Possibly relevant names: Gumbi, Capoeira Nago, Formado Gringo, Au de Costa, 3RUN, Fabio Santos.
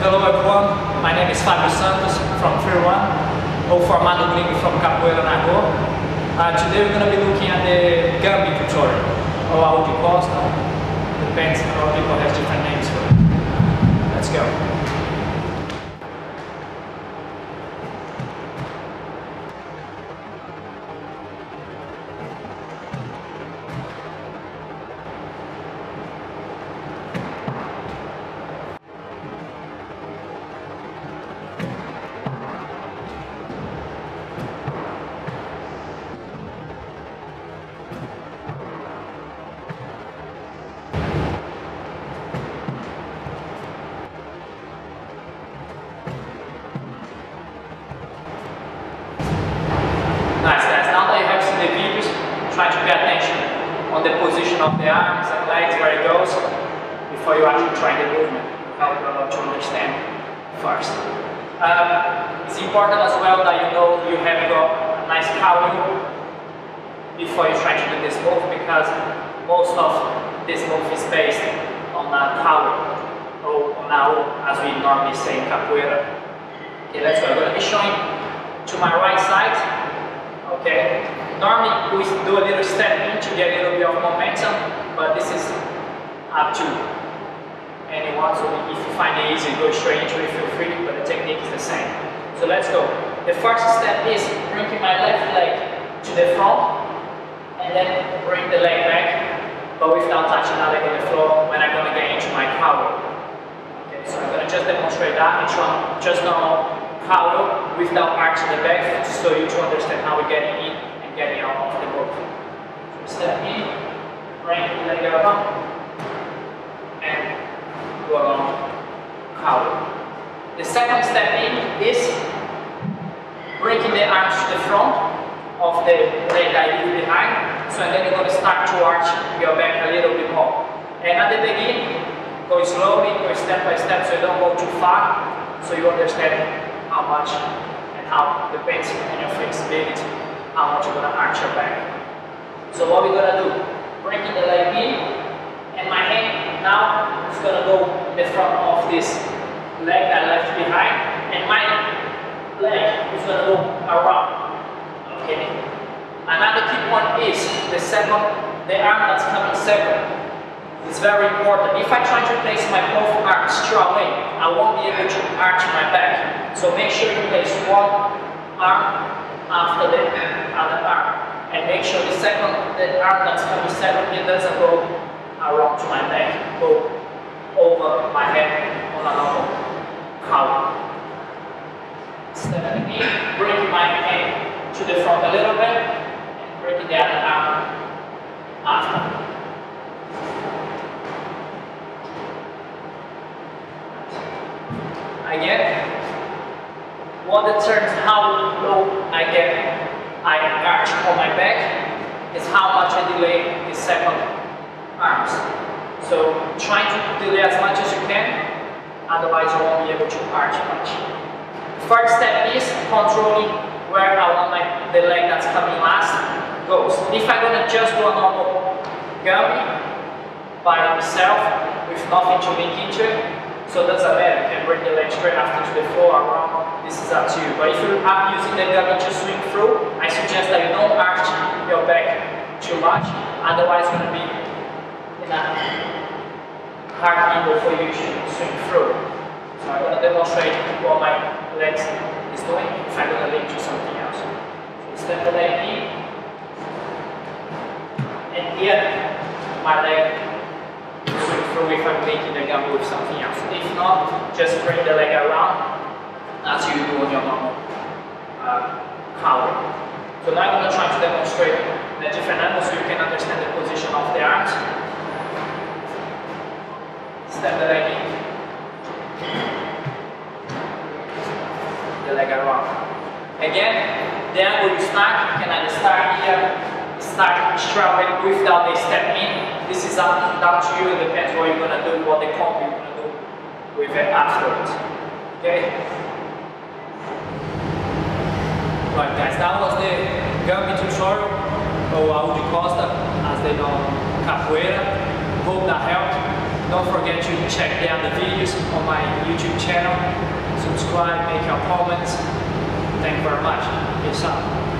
Hello everyone, my name is Fabio Santos from 3RUN, or Formado Gringo from Capoeira Nago. Today we're going to be looking at the Gumbi tutorial, or Au de Costa. Depends, a lot of people have different names for it. Let's go. Try to pay attention on the position of the arms and legs, where it goes, before you actually try the movement. Help you a lot to understand first. It's important as well that you know you have got a nice cowling before you try to do this move, because most of this move is based on a cowling, or on a, as we normally say in capoeira. Okay, let's go. I'm going to be showing to my right side. Okay. Normally we do a little step in to get a little bit of momentum, but this is up to anyone, so if you find it easy, go straight into it, feel free, but the technique is the same. So let's go. The first step is bringing my left leg to the front, and then bring the leg back, but without touching that leg on the floor when I'm going to get into my cowl. Okay, so I'm going to just demonstrate that and show just normal cowl without arching the back, just so you to understand how we're getting in. Getting out of the book. Step in, bring the leg over, and go along cow. The second step in is breaking the arms to the front of the leg I leave behind. So and then you're going to start to arch your back a little bit more. And at the beginning, go slowly, go step by step, so you don't go too far, so you understand how much and how depends on your flexibility. How much you're going to arch your back. So what we're going to do, bringing the leg in, and my hand now is going to go in the front of this leg that I left behind, and my leg is going to go around. Okay. Another key point is the second, the arm that's coming second. It's very important. If I try to place my both arms straight away, I won't be able to arch my back. So make sure you place one arm after the other arm, and make sure the second, the arm that's coming second, it doesn't go around to my neck, go over my head on a normal column. Stepping in, bringing my hand to the front a little bit, and bringing the other arm after. Again. What determines how low I get, I arch on my back, is how much I delay the second arms. So try to delay as much as you can, otherwise you won't be able to arch much. First step is controlling where I want the leg that's coming last goes. If I'm going to just do a normal gumbi by myself with nothing to link into it, so that's a bad. You can bring the leg straight after to the floor around. This is up to you, but if you are using the gumbi to swing through, I suggest that you don't arch your back too much, otherwise it's going to be in a hard angle for you to swing through. So I'm going to demonstrate what my legs is doing, if I'm going to link to something else. So step the leg in, and here my leg will swing through if I'm linking the gumbi with something else. If not, just bring the leg around. As you do on your normal cowl. So now I'm going to try to demonstrate the different angles so you can understand the position of the arms. Step the leg in. The leg around. Again, the angle you start, you can either start here, start straight without the step in. This is up to you, it depends what you're going to do, what the combo you're going to do with it afterwards. Okay? Right guys, that was the Gumbi tutorial, or Au de Costa, as they know, capoeira. Hope that helped. Don't forget to check down the videos on my YouTube channel, subscribe, make your comments. Thank you very much. Peace out.